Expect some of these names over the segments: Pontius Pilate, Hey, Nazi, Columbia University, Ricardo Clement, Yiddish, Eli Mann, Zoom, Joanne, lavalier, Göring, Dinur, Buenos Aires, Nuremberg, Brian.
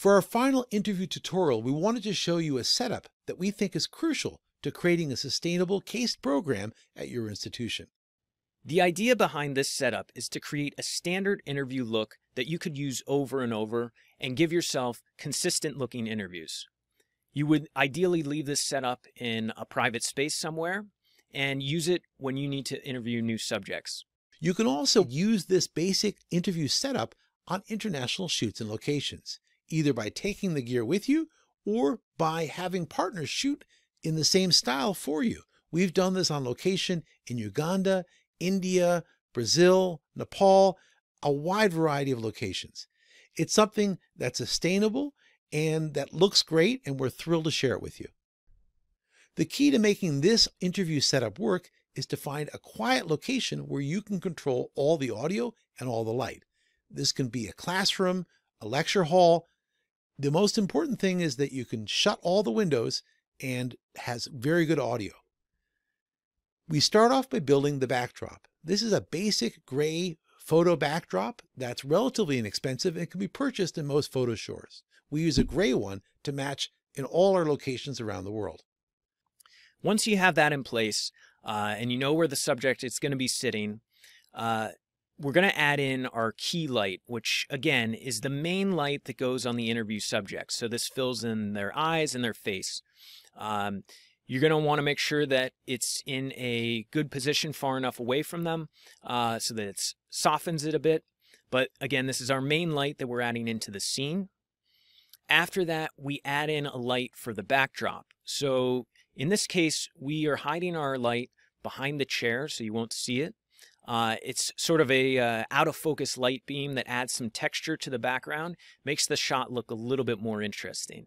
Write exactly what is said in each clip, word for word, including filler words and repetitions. For our final interview tutorial, we wanted to show you a setup that we think is crucial to creating a sustainable case program at your institution. The idea behind this setup is to create a standard interview look that you could use over and over and give yourself consistent looking interviews. You would ideally leave this setup in a private space somewhere and use it when you need to interview new subjects. You can also use this basic interview setup on international shoots and locations, either by taking the gear with you or by having partners shoot in the same style for you. We've done this on location in Uganda, India, Brazil, Nepal, a wide variety of locations. It's something that's sustainable and that looks great, and we're thrilled to share it with you. The key to making this interview setup work is to find a quiet location where you can control all the audio and all the light. This can be a classroom, a lecture hall. The most important thing is that you can shut all the windows and has very good audio. We start off by building the backdrop. This is a basic gray photo backdrop that's relatively inexpensive and can be purchased in most photo stores. We use a gray one to match in all our locations around the world. Once you have that in place uh, and you know where the subject is going to be sitting, uh, we're going to add in our key light, which again is the main light that goes on the interview subject. So this fills in their eyes and their face. Um, You're going to want to make sure that it's in a good position far enough away from them uh, so that it softens it a bit. But again, this is our main light that we're adding into the scene. After that, we add in a light for the backdrop. So in this case, we are hiding our light behind the chair so you won't see it. Uh, it's sort of a uh, out-of-focus light beam that adds some texture to the background, makes the shot look a little bit more interesting.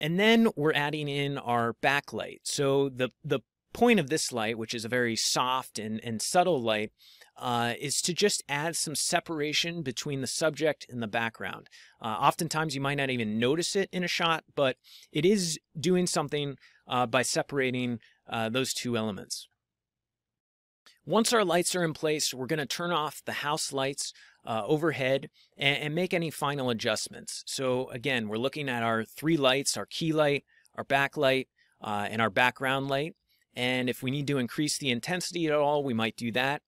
And then we're adding in our backlight. So the, the point of this light, which is a very soft and, and subtle light, uh, is to just add some separation between the subject and the background. Uh, oftentimes you might not even notice it in a shot, but it is doing something uh, by separating uh, those two elements. Once our lights are in place, we're going to turn off the house lights uh, overhead and, and make any final adjustments. So again, we're looking at our three lights, our key light, our backlight, uh, and our background light. And if we need to increase the intensity at all, we might do that.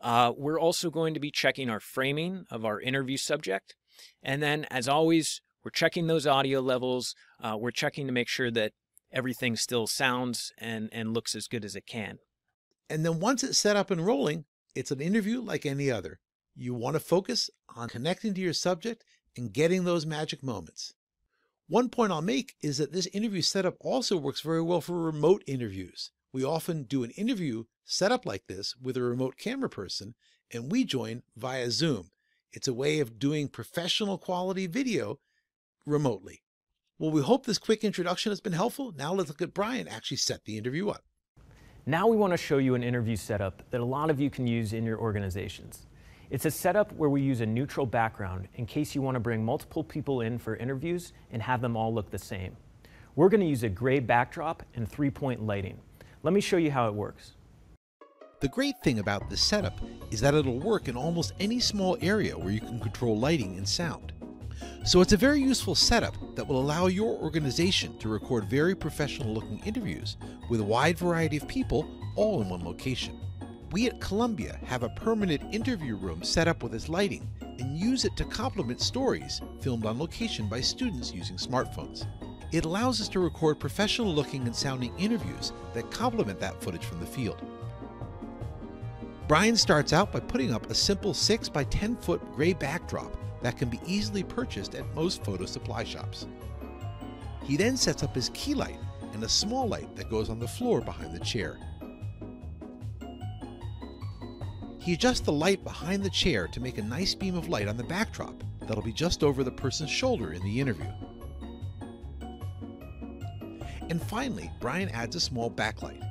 Uh, we're also going to be checking our framing of our interview subject. And then as always, we're checking those audio levels. Uh, we're checking to make sure that everything still sounds and, and looks as good as it can. And then once it's set up and rolling, it's an interview like any other. You want to focus on connecting to your subject and getting those magic moments. One point I'll make is that this interview setup also works very well for remote interviews. We often do an interview set up like this with a remote camera person, and we join via Zoom. It's a way of doing professional quality video remotely. Well, we hope this quick introduction has been helpful. Now let's look at Brian actually set the interview up. Now we want to show you an interview setup that a lot of you can use in your organizations. It's a setup where we use a neutral background in case you want to bring multiple people in for interviews and have them all look the same. We're going to use a gray backdrop and three-point lighting. Let me show you how it works. The great thing about this setup is that it'll work in almost any small area where you can control lighting and sound. So it's a very useful setup that will allow your organization to record very professional-looking interviews with a wide variety of people all in one location. We at Columbia have a permanent interview room set up with its lighting and use it to complement stories filmed on location by students using smartphones. It allows us to record professional-looking and sounding interviews that complement that footage from the field. Brian starts out by putting up a simple six by ten foot gray backdrop that can be easily purchased at most photo supply shops. He then sets up his key light and a small light that goes on the floor behind the chair. He adjusts the light behind the chair to make a nice beam of light on the backdrop that'll be just over the person's shoulder in the interview. And finally, Brian adds a small backlight.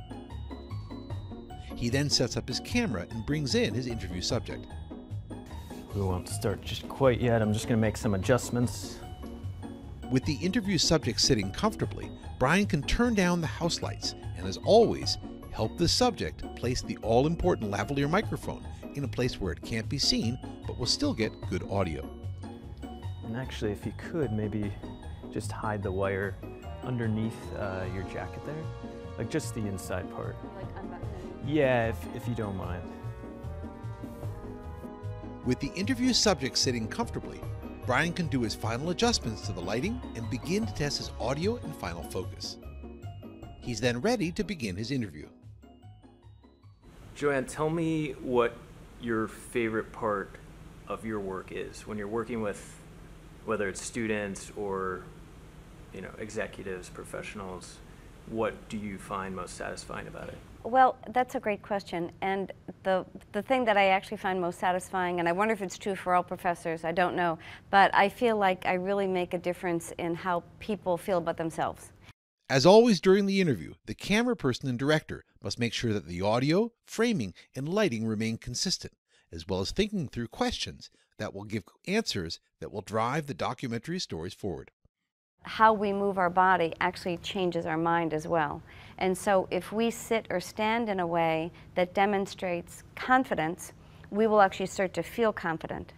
He then sets up his camera and brings in his interview subject. We won't start just quite yet. I'm just going to make some adjustments. With the interview subject sitting comfortably, Brian can turn down the house lights and, as always, help the subject place the all-important lavalier microphone in a place where it can't be seen but will still get good audio. And actually, if you could, maybe just hide the wire underneath uh, your jacket there. Like just the inside part. Like unbutton? Yeah, if, if you don't mind. With the interview subject sitting comfortably, Brian can do his final adjustments to the lighting and begin to test his audio and final focus. He's then ready to begin his interview. Joanne, tell me what your favorite part of your work is when you're working with, whether it's students or, you know, executives, professionals. What do you find most satisfying about it? Well, that's a great question. And the, the thing that I actually find most satisfying, and I wonder if it's true for all professors, I don't know, but I feel like I really make a difference in how people feel about themselves. As always during the interview, the camera person and director must make sure that the audio, framing, and lighting remain consistent, as well as thinking through questions that will give answers that will drive the documentary stories forward. How we move our body actually changes our mind as well. And so if we sit or stand in a way that demonstrates confidence, we will actually start to feel confident.